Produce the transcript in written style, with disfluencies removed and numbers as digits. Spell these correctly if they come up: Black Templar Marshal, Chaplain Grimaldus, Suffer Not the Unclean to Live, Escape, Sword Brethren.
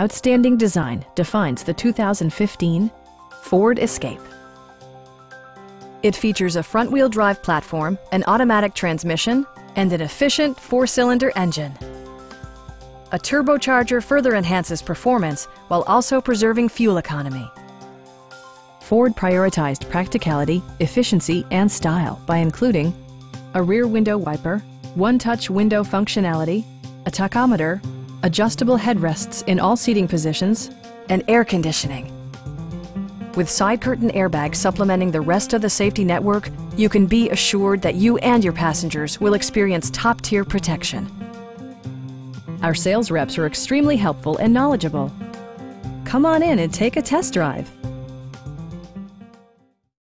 Outstanding design defines the 2015 Ford Escape. It features a front-wheel drive platform, an automatic transmission, and an efficient 4-cylinder engine. A turbocharger further enhances performance while also preserving fuel economy. Ford prioritized practicality, efficiency, and style by including a rear window wiper, one-touch window functionality, a tachometer, adjustable headrests in all seating positions, and air conditioning. With side curtain airbags supplementing the rest of the safety network, you can be assured that you and your passengers will experience top-tier protection. Our sales reps are extremely helpful and knowledgeable. Come on in and take a test drive.